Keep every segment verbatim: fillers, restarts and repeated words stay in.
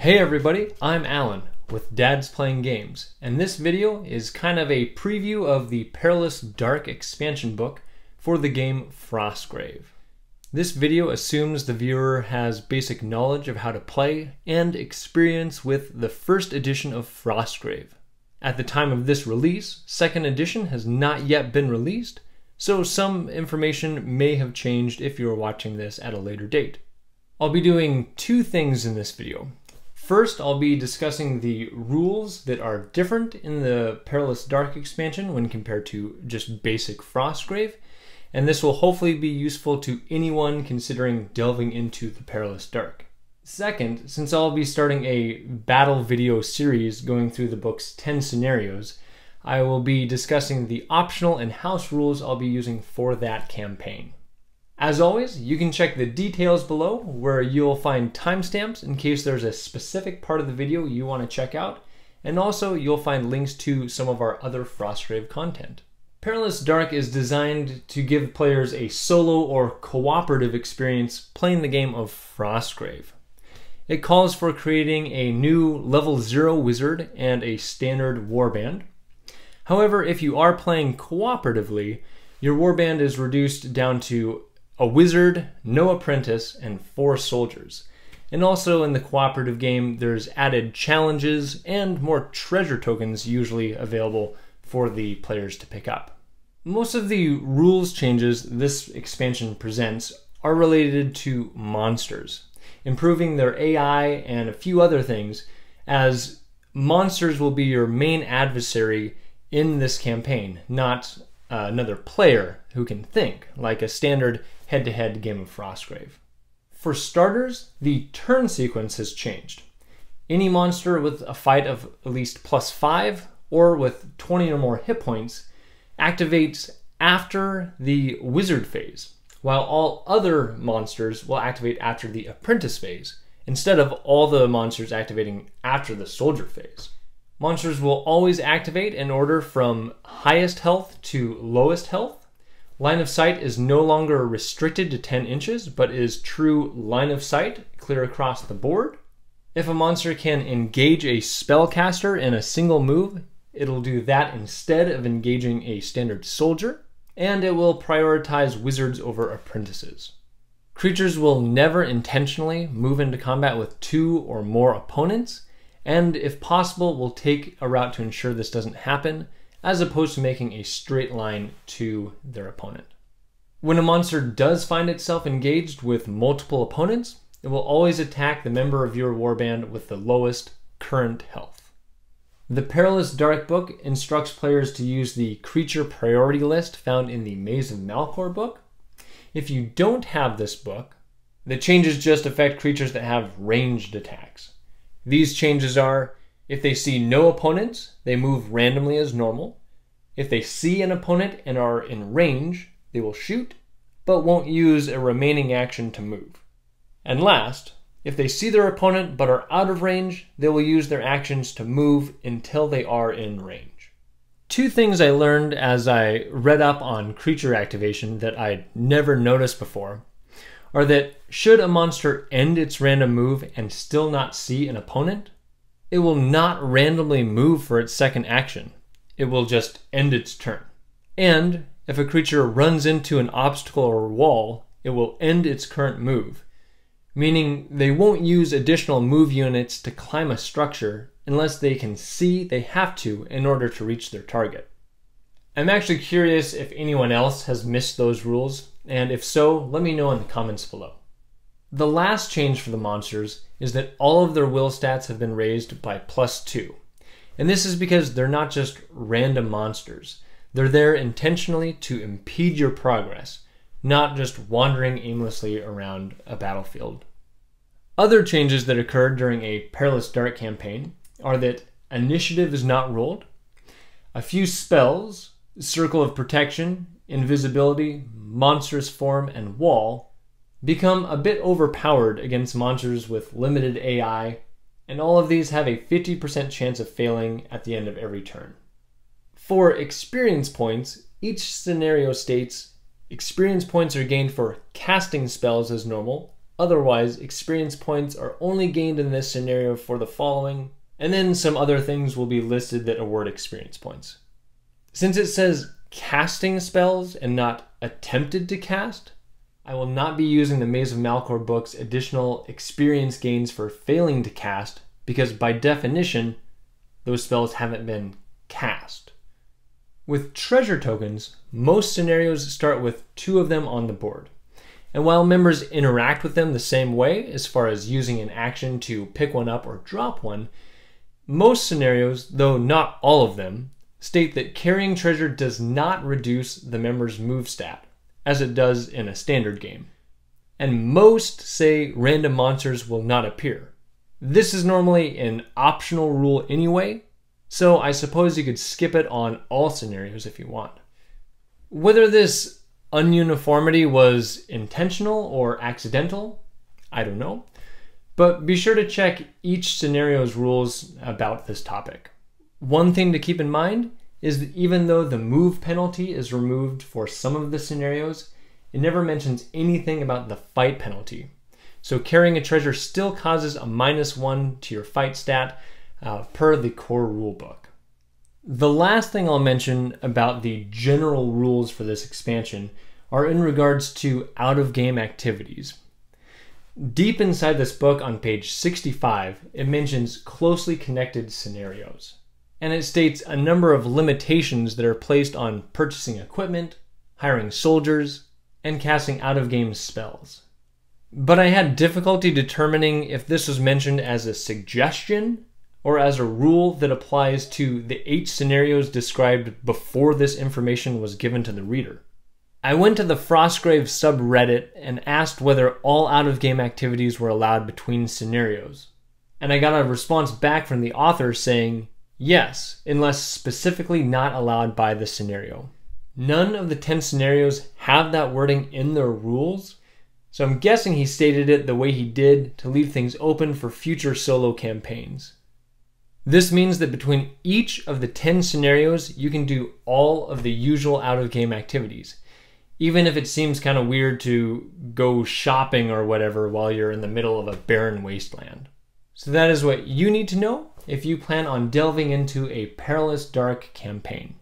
Hey everybody, I'm Alan with Dad's Playing Games, and this video is kind of a preview of the Perilous Dark expansion book for the game Frostgrave. This video assumes the viewer has basic knowledge of how to play and experience with the first edition of Frostgrave. At the time of this release, second edition has not yet been released, so some information may have changed if you are watching this at a later date. I'll be doing two things in this video. First, I'll be discussing the rules that are different in the Perilous Dark expansion when compared to just basic Frostgrave, and this will hopefully be useful to anyone considering delving into the Perilous Dark. Second, since I'll be starting a battle video series going through the book's ten scenarios, I will be discussing the optional and house rules I'll be using for that campaign. As always, you can check the details below where you'll find timestamps in case there's a specific part of the video you want to check out, and also you'll find links to some of our other Frostgrave content. Perilous Dark is designed to give players a solo or cooperative experience playing the game of Frostgrave. It calls for creating a new level zero wizard and a standard warband. However, if you are playing cooperatively, your warband is reduced down to a wizard, no apprentice, and four soldiers. And also in the cooperative game, there's added challenges and more treasure tokens usually available for the players to pick up. Most of the rules changes this expansion presents are related to monsters, improving their A I and a few other things, as monsters will be your main adversary in this campaign, not Uh, another player who can think, like a standard head-to-head game of Frostgrave. For starters, the turn sequence has changed. Any monster with a fight of at least plus five, or with twenty or more hit points, activates after the wizard phase, while all other monsters will activate after the apprentice phase, instead of all the monsters activating after the soldier phase. Monsters will always activate in order from highest health to lowest health. Line of sight is no longer restricted to ten inches, but is true line of sight clear across the board. If a monster can engage a spellcaster in a single move, it'll do that instead of engaging a standard soldier, and it will prioritize wizards over apprentices. Creatures will never intentionally move into combat with two or more opponents, and if possible, we'll take a route to ensure this doesn't happen, as opposed to making a straight line to their opponent. When a monster does find itself engaged with multiple opponents, it will always attack the member of your warband with the lowest current health. The Perilous Dark book instructs players to use the creature priority list found in the Maze of Malcor book. If you don't have this book, the changes just affect creatures that have ranged attacks. These changes are, if they see no opponents, they move randomly as normal. If they see an opponent and are in range, they will shoot, but won't use a remaining action to move. And last, if they see their opponent but are out of range, they will use their actions to move until they are in range. Two things I learned as I read up on creature activation that I'd never noticed before are that should a monster end its random move and still not see an opponent, it will not randomly move for its second action. It will just end its turn. And if a creature runs into an obstacle or wall, it will end its current move, meaning they won't use additional move units to climb a structure unless they can see they have to in order to reach their target. I'm actually curious if anyone else has missed those rules, and if so, let me know in the comments below. The last change for the monsters is that all of their will stats have been raised by plus two. And this is because they're not just random monsters. They're there intentionally to impede your progress, not just wandering aimlessly around a battlefield. Other changes that occurred during a Perilous Dark campaign are that initiative is not rolled, a few spells, Circle of Protection, Invisibility, Monstrous Form, and Wall become a bit overpowered against monsters with limited A I, and all of these have a fifty percent chance of failing at the end of every turn. For experience points, each scenario states experience points are gained for casting spells as normal, Otherwise, experience points are only gained in this scenario for the following, and then some other things will be listed that award experience points. Since it says casting spells and not attempted to cast, I will not be using the Maze of Malcor book's additional experience gains for failing to cast, because by definition, those spells haven't been cast. With treasure tokens, most scenarios start with two of them on the board. And while members interact with them the same way, as far as using an action to pick one up or drop one, most scenarios, though not all of them, state that carrying treasure does not reduce the member's move stat, as it does in a standard game. And most say random monsters will not appear. This is normally an optional rule anyway, so I suppose you could skip it on all scenarios if you want. Whether this ununiformity was intentional or accidental, I don't know, but be sure to check each scenario's rules about this topic. One thing to keep in mind is that even though the move penalty is removed for some of the scenarios, it never mentions anything about the fight penalty. So carrying a treasure still causes a minus one to your fight stat uh, per the core rulebook. The last thing I'll mention about the general rules for this expansion are in regards to out-of-game activities. Deep inside this book on page sixty-five, it mentions closely connected scenarios, and it states a number of limitations that are placed on purchasing equipment, hiring soldiers, and casting out-of-game spells. But I had difficulty determining if this was mentioned as a suggestion or as a rule that applies to the eight scenarios described before this information was given to the reader. I went to the Frostgrave subreddit and asked whether all out-of-game activities were allowed between scenarios, and I got a response back from the author saying, yes, unless specifically not allowed by the scenario. None of the ten scenarios have that wording in their rules, so I'm guessing he stated it the way he did to leave things open for future solo campaigns. This means that between each of the ten scenarios, you can do all of the usual out-of-game activities, even if it seems kind of weird to go shopping or whatever while you're in the middle of a barren wasteland. So that is what you need to know if you plan on delving into a Perilous Dark campaign.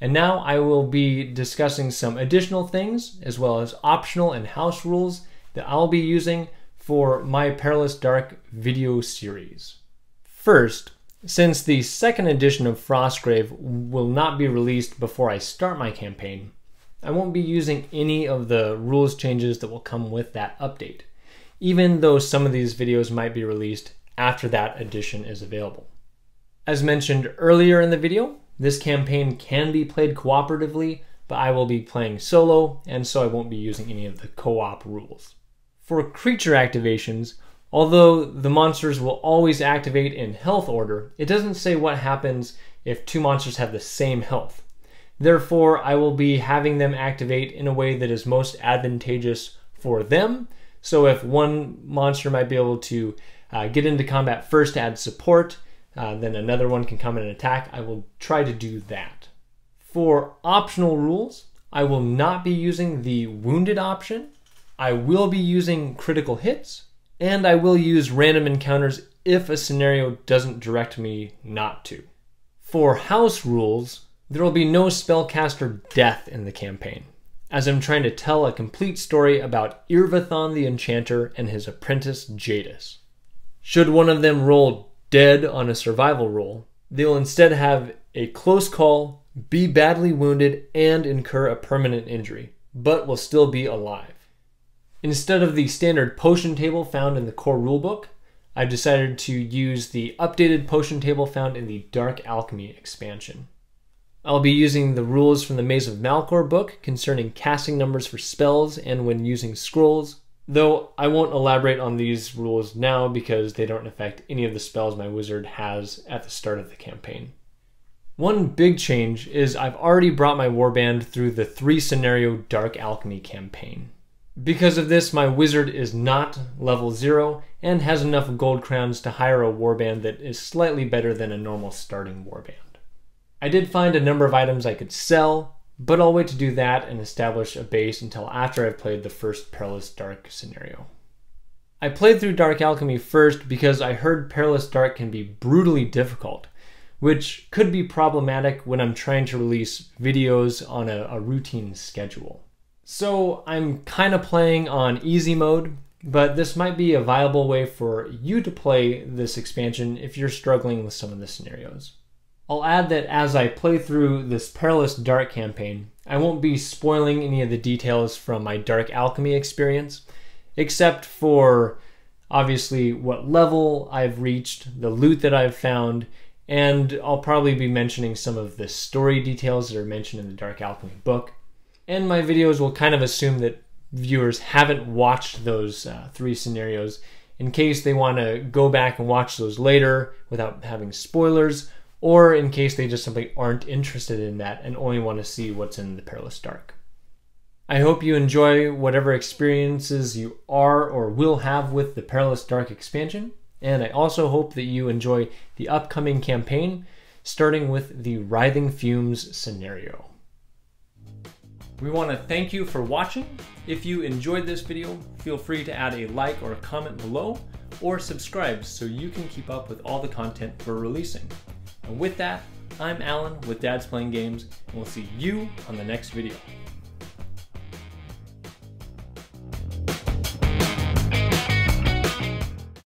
And now I will be discussing some additional things, as well as optional and house rules that I'll be using for my Perilous Dark video series. First, since the second edition of Frostgrave will not be released before I start my campaign, I won't be using any of the rules changes that will come with that update, even though some of these videos might be released after that edition is available. As mentioned earlier in the video, this campaign can be played cooperatively, but I will be playing solo, and so I won't be using any of the co-op rules. For creature activations, although the monsters will always activate in health order, it doesn't say what happens if two monsters have the same health. Therefore, I will be having them activate in a way that is most advantageous for them. So if one monster might be able to uh, get into combat first to add support, uh, then another one can come in and attack. I will try to do that. For optional rules, I will not be using the wounded option. I will be using critical hits, and I will use random encounters if a scenario doesn't direct me not to. For house rules, there will be no spellcaster death in the campaign, as I'm trying to tell a complete story about Irvathon the Enchanter and his apprentice Jadis. Should one of them roll dead on a survival roll, they'll instead have a close call, be badly wounded, and incur a permanent injury, but will still be alive. Instead of the standard potion table found in the core rulebook, I've decided to use the updated potion table found in the Dark Alchemy expansion. I'll be using the rules from the Maze of Malcor book concerning casting numbers for spells and when using scrolls, though I won't elaborate on these rules now because they don't affect any of the spells my wizard has at the start of the campaign. One big change is I've already brought my warband through the three-scenario Dark Alchemy campaign. Because of this, my wizard is not level zero and has enough gold crowns to hire a warband that is slightly better than a normal starting warband. I did find a number of items I could sell, but I'll wait to do that and establish a base until after I've played the first Perilous Dark scenario. I played through Dark Alchemy first because I heard Perilous Dark can be brutally difficult, which could be problematic when I'm trying to release videos on a, a routine schedule. So I'm kind of playing on easy mode, but this might be a viable way for you to play this expansion if you're struggling with some of the scenarios. I'll add that as I play through this Perilous Dark campaign, I won't be spoiling any of the details from my Dark Alchemy experience, except for obviously what level I've reached, the loot that I've found, and I'll probably be mentioning some of the story details that are mentioned in the Dark Alchemy book. And my videos will kind of assume that viewers haven't watched those uh, three scenarios in case they want to go back and watch those later without having spoilers, or in case they just simply aren't interested in that and only want to see what's in the Perilous Dark. I hope you enjoy whatever experiences you are or will have with the Perilous Dark expansion. And I also hope that you enjoy the upcoming campaign, starting with the Writhing Fumes scenario. We want to thank you for watching. If you enjoyed this video, feel free to add a like or a comment below, or subscribe so you can keep up with all the content we're releasing. And with that, I'm Alan with Dad's Playing Games, and we'll see you on the next video.